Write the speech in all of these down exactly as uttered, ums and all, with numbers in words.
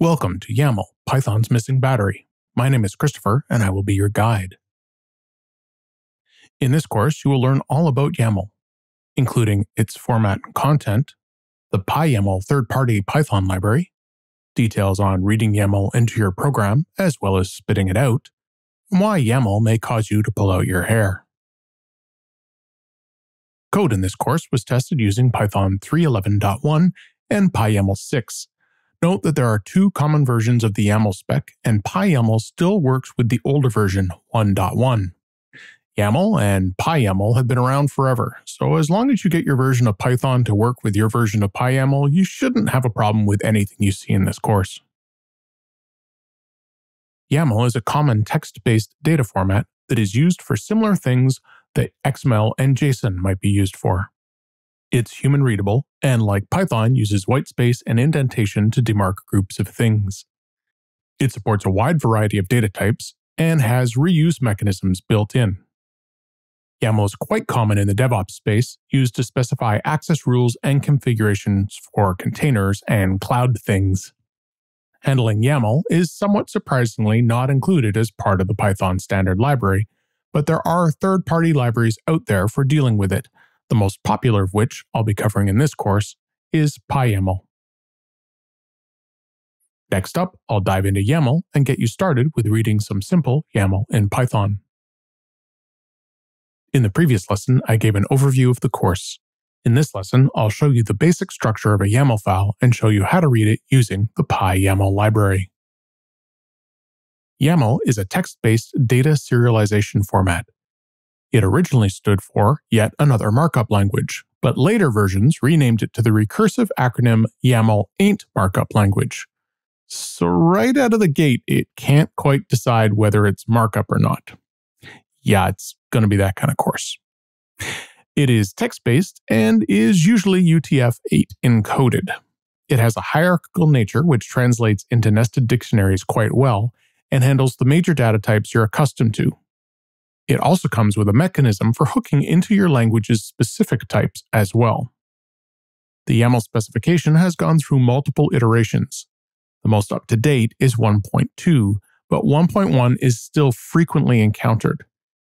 Welcome to YAML, Python's Missing Battery. My name is Christopher, and I will be your guide. In this course, you will learn all about YAML, including its format and content, the PyYAML third-party Python library, details on reading YAML into your program as well as spitting it out, and why YAML may cause you to pull out your hair. Code in this course was tested using Python three eleven point one and PyYAML six. Note that there are two common versions of the YAML spec, and PyYAML still works with the older version, one point one. YAML and PyYAML have been around forever, so as long as you get your version of Python to work with your version of PyYAML, you shouldn't have a problem with anything you see in this course. YAML is a common text-based data format that is used for similar things that X M L and JSON might be used for. It's human readable, and like Python, uses whitespace and indentation to demark groups of things. It supports a wide variety of data types and has reuse mechanisms built in. YAML is quite common in the DevOps space, used to specify access rules and configurations for containers and cloud things. Handling YAML is somewhat surprisingly not included as part of the Python standard library, but there are third-party libraries out there for dealing with it, the most popular of which I'll be covering in this course is PyYAML. Next up, I'll dive into YAML and get you started with reading some simple YAML in Python. In the previous lesson, I gave an overview of the course. In this lesson, I'll show you the basic structure of a YAML file and show you how to read it using the PyYAML library. YAML is a text-based data serialization format. It originally stood for yet another markup language, but later versions renamed it to the recursive acronym YAML ain't markup language. So right out of the gate, it can't quite decide whether it's markup or not. Yeah, it's going to be that kind of course. It is text-based and is usually U T F eight encoded. It has a hierarchical nature, which translates into nested dictionaries quite well and handles the major data types you're accustomed to. It also comes with a mechanism for hooking into your language's specific types as well. The YAML specification has gone through multiple iterations. The most up-to-date is one point two, but one point one is still frequently encountered.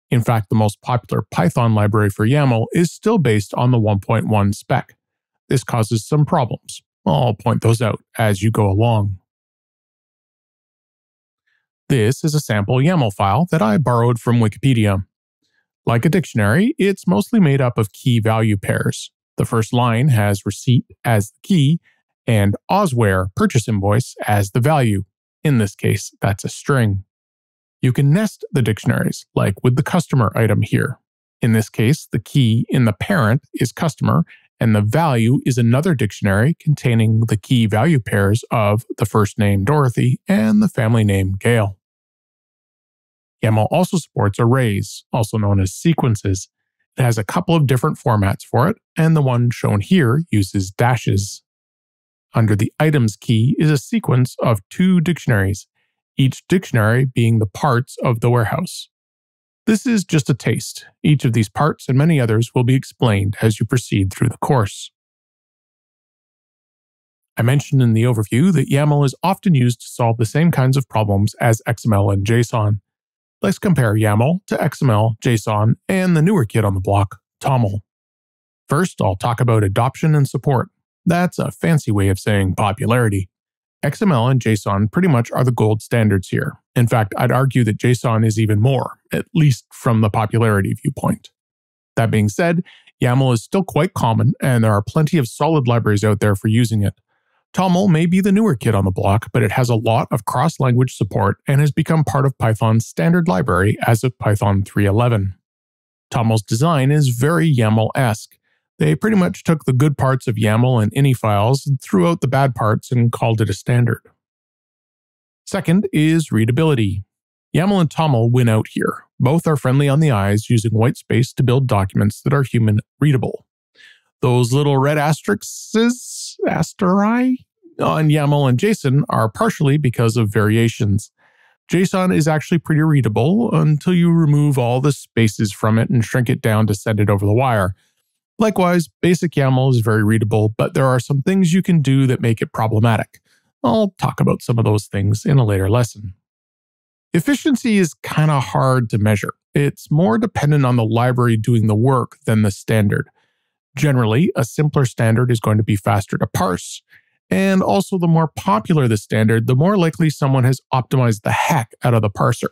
In fact, the most popular Python library for YAML is still based on the one point one spec. This causes some problems. I'll point those out as you go along. This is a sample YAML file that I borrowed from Wikipedia. Like a dictionary, it's mostly made up of key-value pairs. The first line has receipt as the key and Ausware purchase invoice as the value. In this case, that's a string. You can nest the dictionaries, like with the customer item here. In this case, the key in the parent is customer, and the value is another dictionary containing the key-value pairs of the first name Dorothy and the family name Gail. YAML also supports arrays, also known as sequences. It has a couple of different formats for it, and the one shown here uses dashes. Under the items key is a sequence of two dictionaries, each dictionary being the parts of the warehouse. This is just a taste. Each of these parts and many others will be explained as you proceed through the course. I mentioned in the overview that YAML is often used to solve the same kinds of problems as X M L and JSON. Let's compare YAML to X M L, JSON, and the newer kid on the block, TOML. First, I'll talk about adoption and support. That's a fancy way of saying popularity. X M L and JSON pretty much are the gold standards here. In fact, I'd argue that JSON is even more, at least from the popularity viewpoint. That being said, YAML is still quite common, and there are plenty of solid libraries out there for using it. TOML may be the newer kid on the block, but it has a lot of cross-language support and has become part of Python's standard library as of Python three eleven. TOML's design is very YAML-esque. They pretty much took the good parts of YAML and ini files and threw out the bad parts and called it a standard. Second is readability. YAML and TOML win out here. Both are friendly on the eyes, using whitespace to build documents that are human readable. Those little red asterisks asteri on YAML and JSON are partially because of variations. JSON is actually pretty readable until you remove all the spaces from it and shrink it down to send it over the wire. Likewise, basic YAML is very readable, but there are some things you can do that make it problematic. I'll talk about some of those things in a later lesson. Efficiency is kind of hard to measure. It's more dependent on the library doing the work than the standard. Generally, a simpler standard is going to be faster to parse. And also, the more popular the standard, the more likely someone has optimized the heck out of the parser.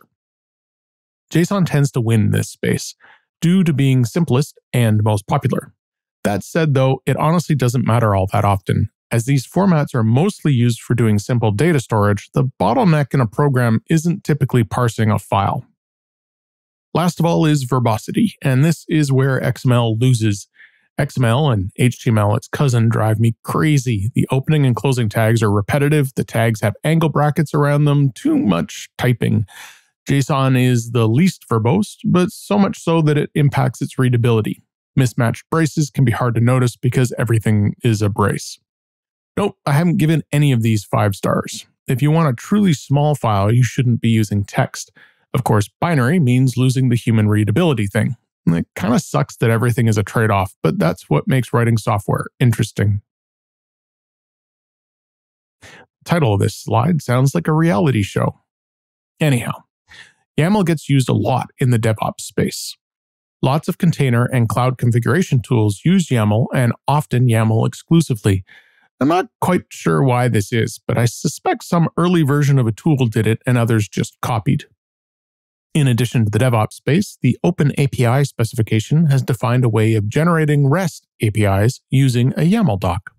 JSON tends to win this space, due to being simplest and most popular. That said, though, it honestly doesn't matter all that often. As these formats are mostly used for doing simple data storage, the bottleneck in a program isn't typically parsing a file. Last of all is verbosity, and this is where X M L loses. X M L and H T M L, its cousin, drive me crazy. The opening and closing tags are repetitive. The tags have angle brackets around them. Too much typing. JSON is the least verbose, but so much so that it impacts its readability. Mismatched braces can be hard to notice because everything is a brace. Nope, I haven't given any of these five stars. If you want a truly small file, you shouldn't be using text. Of course, binary means losing the human readability thing. It kind of sucks that everything is a trade-off, but that's what makes writing software interesting. The title of this slide sounds like a reality show. Anyhow, YAML gets used a lot in the DevOps space. Lots of container and cloud configuration tools use YAML, and often YAML exclusively. I'm not quite sure why this is, but I suspect some early version of a tool did it and others just copied. In addition to the DevOps space, the OpenAPI specification has defined a way of generating REST A P Is using a YAML doc.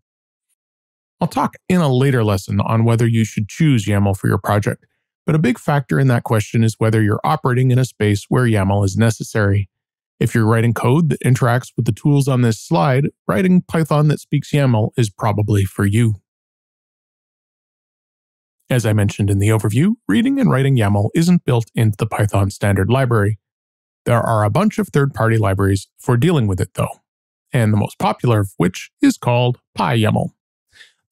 I'll talk in a later lesson on whether you should choose YAML for your project, but a big factor in that question is whether you're operating in a space where YAML is necessary. If you're writing code that interacts with the tools on this slide, writing Python that speaks YAML is probably for you. As I mentioned in the overview, reading and writing YAML isn't built into the Python standard library. There are a bunch of third-party libraries for dealing with it, though, and the most popular of which is called PyYAML.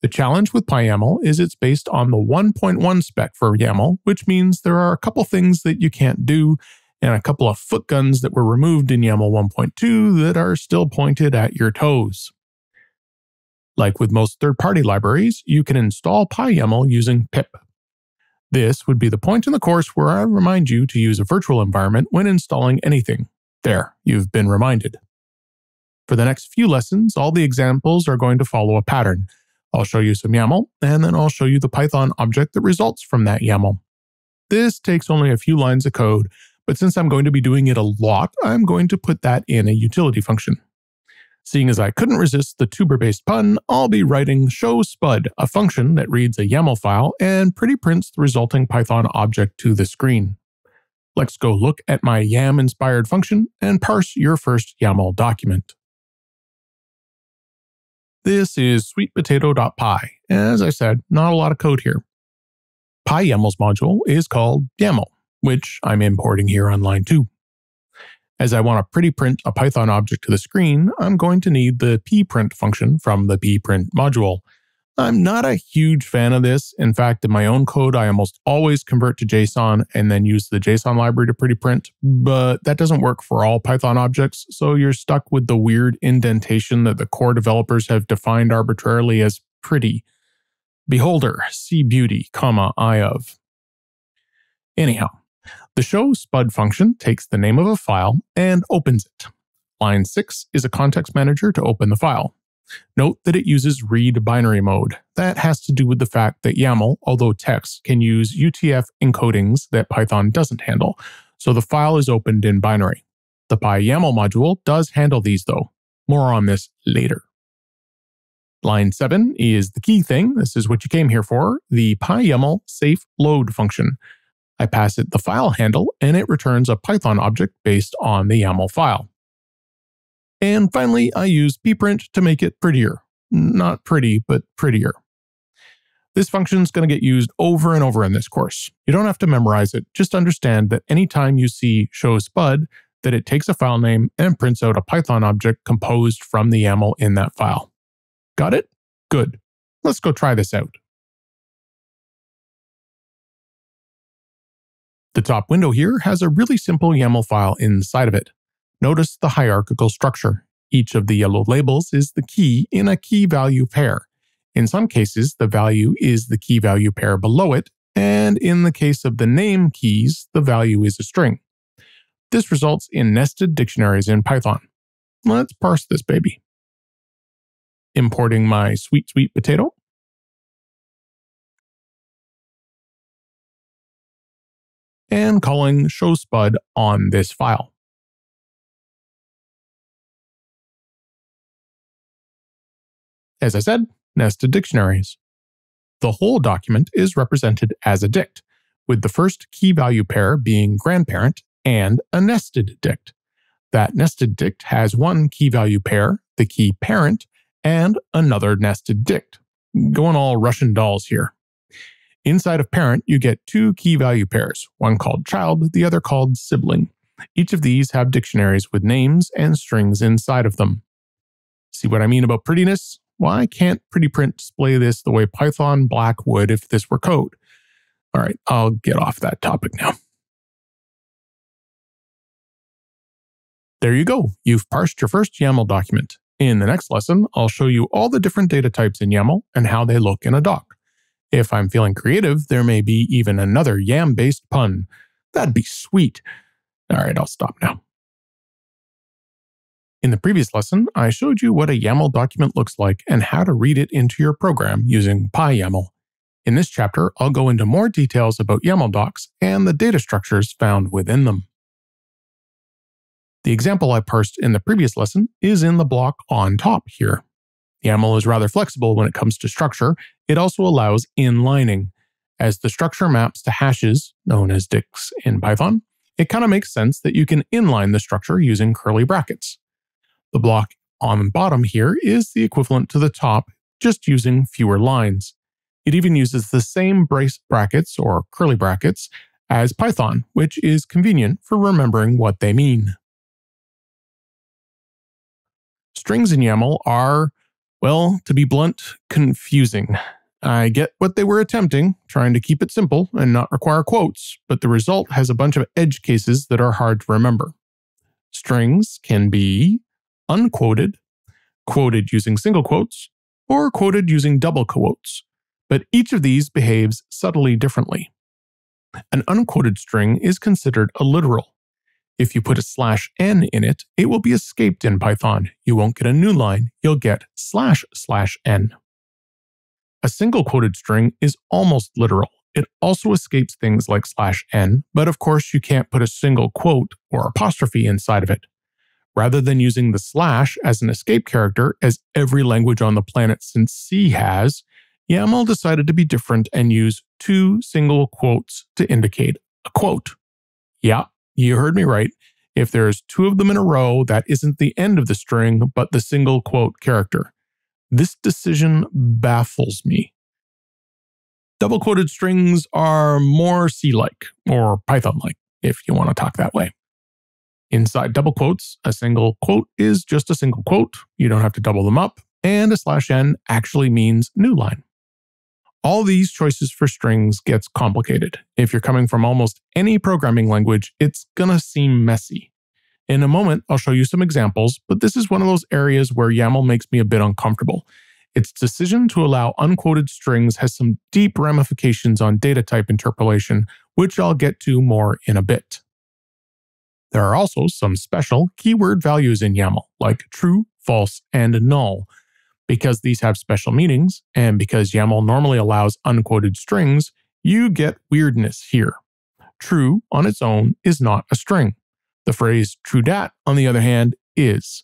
The challenge with PyYAML is it's based on the one point one spec for YAML, which means there are a couple things that you can't do and a couple of footguns that were removed in YAML one point two that are still pointed at your toes. Like with most third-party libraries, you can install PyYAML using pip. This would be the point in the course where I remind you to use a virtual environment when installing anything. There, you've been reminded. For the next few lessons, all the examples are going to follow a pattern. I'll show you some YAML, and then I'll show you the Python object that results from that YAML. This takes only a few lines of code, but since I'm going to be doing it a lot, I'm going to put that in a utility function. Seeing as I couldn't resist the tuber-based pun, I'll be writing show spud, a function that reads a YAML file and pretty prints the resulting Python object to the screen. Let's go look at my YAM-inspired function and parse your first YAML document. This is sweetpotato.py. As I said, not a lot of code here. PyYAML's module is called YAML, which I'm importing here on line two. As I want to pretty print a Python object to the screen, I'm going to need the pprint function from the pprint module. I'm not a huge fan of this. In fact, in my own code, I almost always convert to JSON and then use the JSON library to pretty print, but that doesn't work for all Python objects, so you're stuck with the weird indentation that the core developers have defined arbitrarily as pretty. Beholder, see beauty, comma, I of. Anyhow. The show spud function takes the name of a file and opens it. Line six is a context manager to open the file. Note that it uses read binary mode. That has to do with the fact that YAML, although text, can use U T F encodings that Python doesn't handle, so the file is opened in binary. The PyYAML module does handle these, though. More on this later. Line seven is the key thing. This is what you came here for, the PyYAML safe load function. I pass it the file handle, and it returns a Python object based on the YAML file. And finally, I use pprint to make it prettier. Not pretty, but prettier. This function is going to get used over and over in this course. You don't have to memorize it. Just understand that anytime you see show spud, that it takes a file name and prints out a Python object composed from the YAML in that file. Got it? Good. Let's go try this out. The top window here has a really simple YAML file inside of it. Notice the hierarchical structure. Each of the yellow labels is the key in a key value pair. In some cases, the value is the key value pair below it, and in the case of the name keys, the value is a string. This results in nested dictionaries in Python. Let's parse this baby. Importing my sweet, sweet potato. And calling show spud on this file. As I said, nested dictionaries. The whole document is represented as a dict, with the first key value pair being grandparent and a nested dict. That nested dict has one key value pair, the key parent, and another nested dict. Going all Russian dolls here. Inside of parent, you get two key value pairs, one called child, the other called sibling. Each of these have dictionaries with names and strings inside of them. See what I mean about prettiness? Why can't PrettyPrint display this the way Python Black would if this were code? All right, I'll get off that topic now. There you go. You've parsed your first YAML document. In the next lesson, I'll show you all the different data types in YAML and how they look in a doc. If I'm feeling creative, there may be even another YAM-based pun. That'd be sweet. All right, I'll stop now. In the previous lesson, I showed you what a YAML document looks like and how to read it into your program using PyYAML. In this chapter, I'll go into more details about YAML docs and the data structures found within them. The example I parsed in the previous lesson is in the block on top here. YAML is rather flexible when it comes to structure. It also allows inlining. As the structure maps to hashes, known as dicts in Python, it kind of makes sense that you can inline the structure using curly brackets. The block on the bottom here is the equivalent to the top, just using fewer lines. It even uses the same brace brackets or curly brackets as Python, which is convenient for remembering what they mean. Strings in YAML are, well, to be blunt, confusing. I get what they were attempting, trying to keep it simple and not require quotes, but the result has a bunch of edge cases that are hard to remember. Strings can be unquoted, quoted using single quotes, or quoted using double quotes, but each of these behaves subtly differently. An unquoted string is considered a literal. If you put a slash n in it, it will be escaped in Python. You won't get a new line, you'll get slash slash n. A single quoted string is almost literal. It also escapes things like slash n, but of course you can't put a single quote or apostrophe inside of it. Rather than using the slash as an escape character, as every language on the planet since C has, YAML decided to be different and use two single quotes to indicate a quote. Yeah, you heard me right. If there's two of them in a row, that isn't the end of the string, but the single quote character. This decision baffles me. Double quoted strings are more C-like, or Python-like, if you want to talk that way. Inside double quotes, a single quote is just a single quote. You don't have to double them up. And a slash n actually means new line. All these choices for strings gets complicated. If you're coming from almost any programming language, it's gonna seem messy. In a moment, I'll show you some examples, but this is one of those areas where YAML makes me a bit uncomfortable. Its decision to allow unquoted strings has some deep ramifications on data type interpolation, which I'll get to more in a bit. There are also some special keyword values in YAML, like true, false, and null. Because these have special meanings, and because YAML normally allows unquoted strings, you get weirdness here. True on its own is not a string. The phrase true dat, on the other hand, is.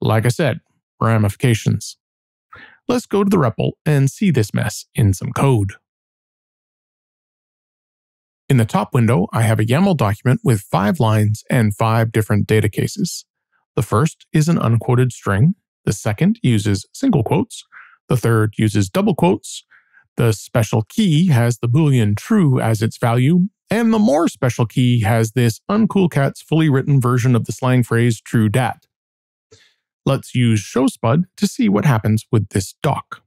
Like I said, ramifications. Let's go to the R E P L and see this mess in some code. In the top window, I have a YAML document with five lines and five different data cases. The first is an unquoted string. The second uses single quotes. The third uses double quotes. The special key has the Boolean true as its value. And the more special key has this uncool cat's fully written version of the slang phrase true dat. Let's use show spud to see what happens with this doc.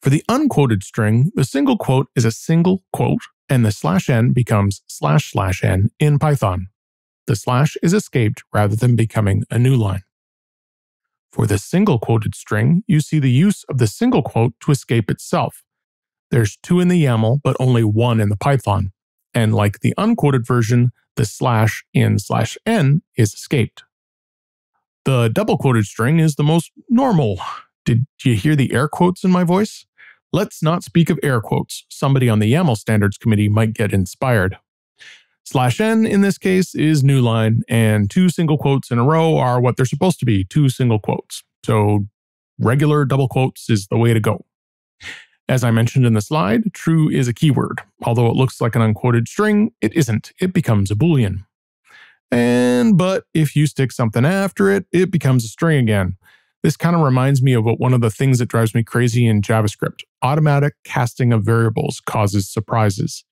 For the unquoted string, the single quote is a single quote and the slash n becomes slash slash n in Python. The slash is escaped rather than becoming a new line. For the single quoted string, you see the use of the single quote to escape itself. There's two in the YAML, but only one in the Python. And like the unquoted version, the slash in slash n is escaped. The double quoted string is the most normal. Did you hear the air quotes in my voice? Let's not speak of air quotes. Somebody on the YAML standards committee might get inspired. Slash n in this case is new line, and two single quotes in a row are what they're supposed to be, two single quotes. So regular double quotes is the way to go. As I mentioned in the slide, true is a keyword. Although it looks like an unquoted string, it isn't. It becomes a Boolean. And but if you stick something after it, it becomes a string again. This kind of reminds me of what one of the things that drives me crazy in JavaScript. Automatic casting of variables causes surprises.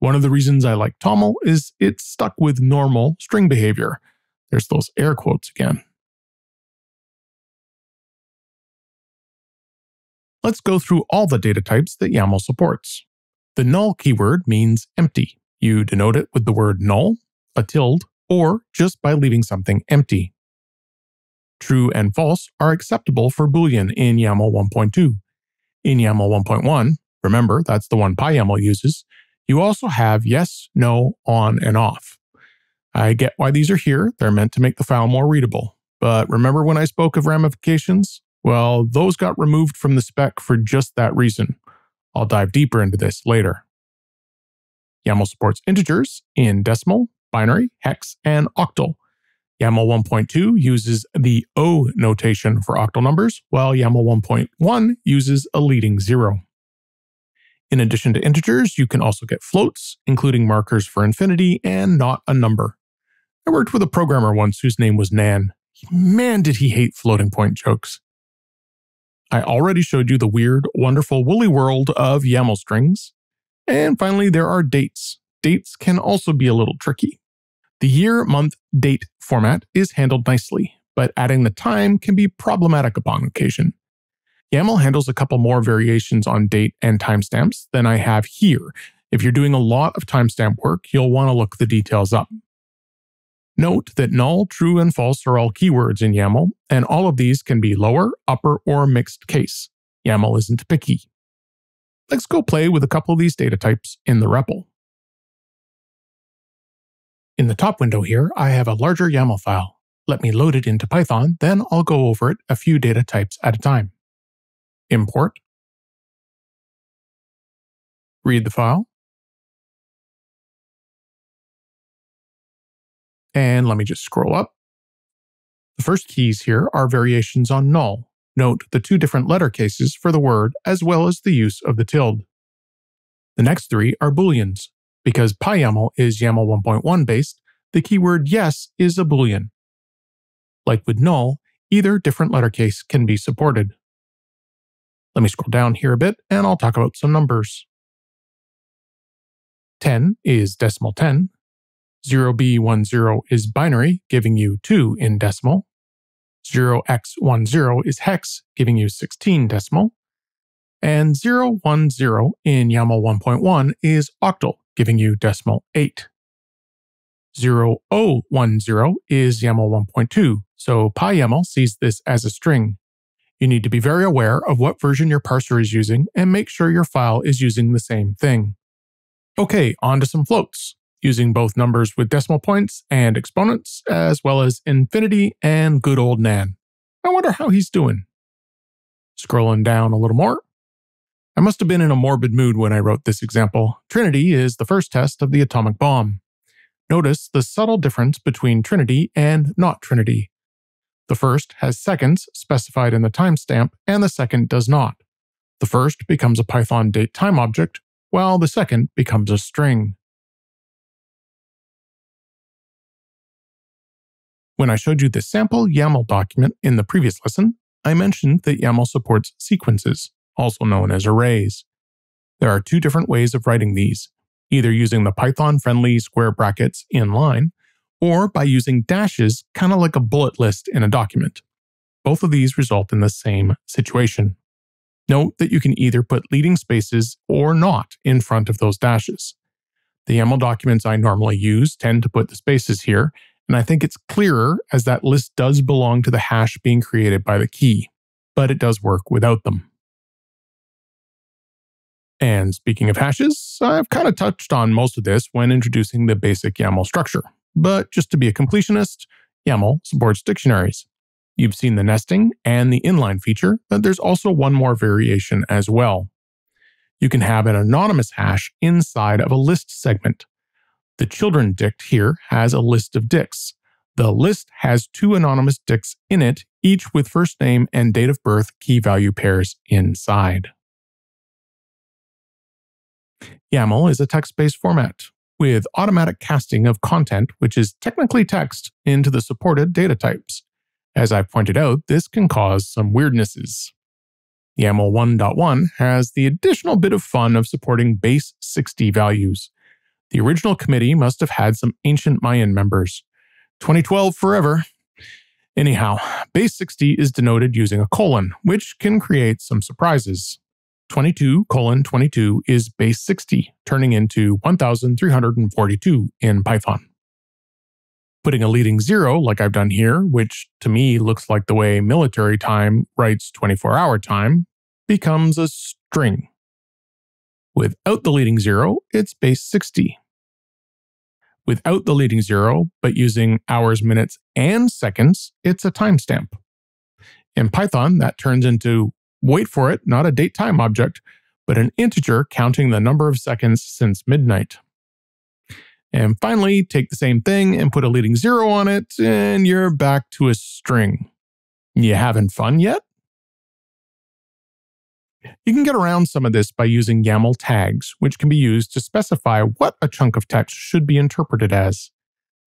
One of the reasons I like TOML is it's stuck with normal string behavior. There's those air quotes again. Let's go through all the data types that YAML supports. The null keyword means empty. You denote it with the word null, a tilde, or just by leaving something empty. True and false are acceptable for Boolean in YAML one point two. In YAML one point one, remember that's the one PyYAML uses, you also have yes, no, on, and off. I get why these are here. They're meant to make the file more readable. But remember when I spoke of ramifications? Well, those got removed from the spec for just that reason. I'll dive deeper into this later. YAML supports integers in decimal, binary, hex, and octal. YAML one point two uses the O notation for octal numbers, while YAML one point one uses a leading zero. In addition to integers, you can also get floats, including markers for infinity and not a number. I worked with a programmer once whose name was NaN. Man, did he hate floating point jokes. I already showed you the weird, wonderful, woolly world of YAML strings. And finally, there are dates. Dates can also be a little tricky. The year, month, date format is handled nicely, but adding the time can be problematic upon occasion. YAML handles a couple more variations on date and timestamps than I have here. If you're doing a lot of timestamp work, you'll want to look the details up. Note that null, true, and false are all keywords in YAML, and all of these can be lower, upper, or mixed case. YAML isn't picky. Let's go play with a couple of these data types in the REPL. In the top window here, I have a larger YAML file. Let me load it into Python, then I'll go over it a few data types at a time. Import, read the file, and let me just scroll up. The first keys here are variations on null. Note the two different letter cases for the word as well as the use of the tilde. The next three are Booleans. Because PyYAML is YAML one point one based, the keyword yes is a Boolean. Like with null, either different letter case can be supported. Let me scroll down here a bit and I'll talk about some numbers. ten is decimal ten. zero B one zero is binary, giving you two in decimal. zero X one zero is hex, giving you sixteen decimal. And zero one zero in YAML one point one is octal, giving you decimal eight. zero zero one zero is YAML one point two, so PyYAML sees this as a string. You need to be very aware of what version your parser is using and make sure your file is using the same thing. Okay, on to some floats, using both numbers with decimal points and exponents, as well as infinity and good old NaN. I wonder how he's doing. Scrolling down a little more. I must have been in a morbid mood when I wrote this example. Trinity is the first test of the atomic bomb. Notice the subtle difference between Trinity and not Trinity. The first has seconds specified in the timestamp, and the second does not. The first becomes a Python date time object, while the second becomes a string. When I showed you the sample YAML document in the previous lesson, I mentioned that YAML supports sequences, also known as arrays. There are two different ways of writing these, either using the Python-friendly square brackets inline, or by using dashes, kind of like a bullet list in a document. Both of these result in the same situation. Note that you can either put leading spaces or not in front of those dashes. The YAML documents I normally use tend to put the spaces here, and I think it's clearer as that list does belong to the hash being created by the key, but it does work without them. And speaking of hashes, I've kind of touched on most of this when introducing the basic YAML structure, but just to be a completionist, YAML supports dictionaries. You've seen the nesting and the inline feature, but there's also one more variation as well. You can have an anonymous hash inside of a list segment. The children dict here has a list of dicts. The list has two anonymous dicts in it, each with first name and date of birth key value pairs inside. YAML is a text-based format with automatic casting of content, which is technically text, into the supported data types. As I've pointed out, this can cause some weirdnesses. YAML one point one has the additional bit of fun of supporting base sixty values. The original committee must have had some ancient Mayan members. twenty twelve forever. Anyhow, base sixty is denoted using a colon, which can create some surprises. twenty-two colon twenty-two is base sixty, turning into one thousand three hundred forty-two in Python. Putting a leading zero, like I've done here, which to me looks like the way military time writes twenty-four hour time, becomes a string. Without the leading zero, it's base sixty. Without the leading zero, but using hours, minutes, and seconds, it's a timestamp. In Python, that turns into, wait for it, not a date time object, but an integer counting the number of seconds since midnight. And finally, take the same thing and put a leading zero on it, and you're back to a string. You having fun yet? You can get around some of this by using YAML tags, which can be used to specify what a chunk of text should be interpreted as.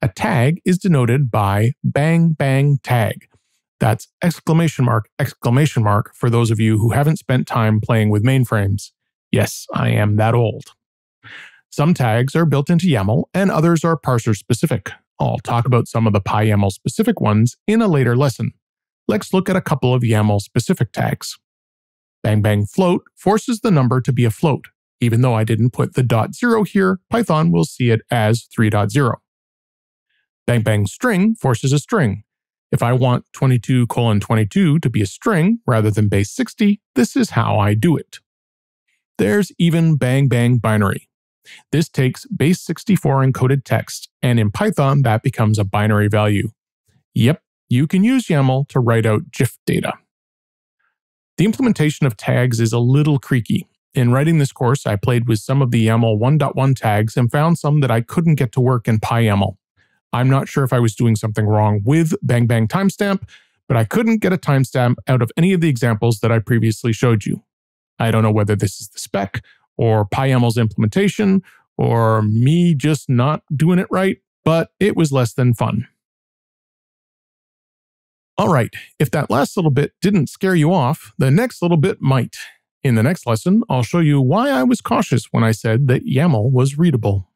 A tag is denoted by bang bang tag. That's exclamation mark, exclamation mark for those of you who haven't spent time playing with mainframes. Yes, I am that old. Some tags are built into YAML and others are parser-specific. I'll talk about some of the PyYAML-specific ones in a later lesson. Let's look at a couple of YAML-specific tags. Bang bang float forces the number to be a float. Even though I didn't put the dot zero here, Python will see it as three point zero. Bang bang string forces a string. If I want twenty-two colon twenty-two to be a string rather than base sixty, this is how I do it. There's even bang bang binary. This takes base sixty-four encoded text, and in Python, that becomes a binary value. Yep, you can use YAML to write out GIF data. The implementation of tags is a little creaky. In writing this course, I played with some of the YAML one point one tags and found some that I couldn't get to work in PyYAML. I'm not sure if I was doing something wrong with bang bang timestamp, but I couldn't get a timestamp out of any of the examples that I previously showed you. I don't know whether this is the spec, or PyYAML's implementation, or me just not doing it right, but it was less than fun. All right, if that last little bit didn't scare you off, the next little bit might. In the next lesson, I'll show you why I was cautious when I said that YAML was readable.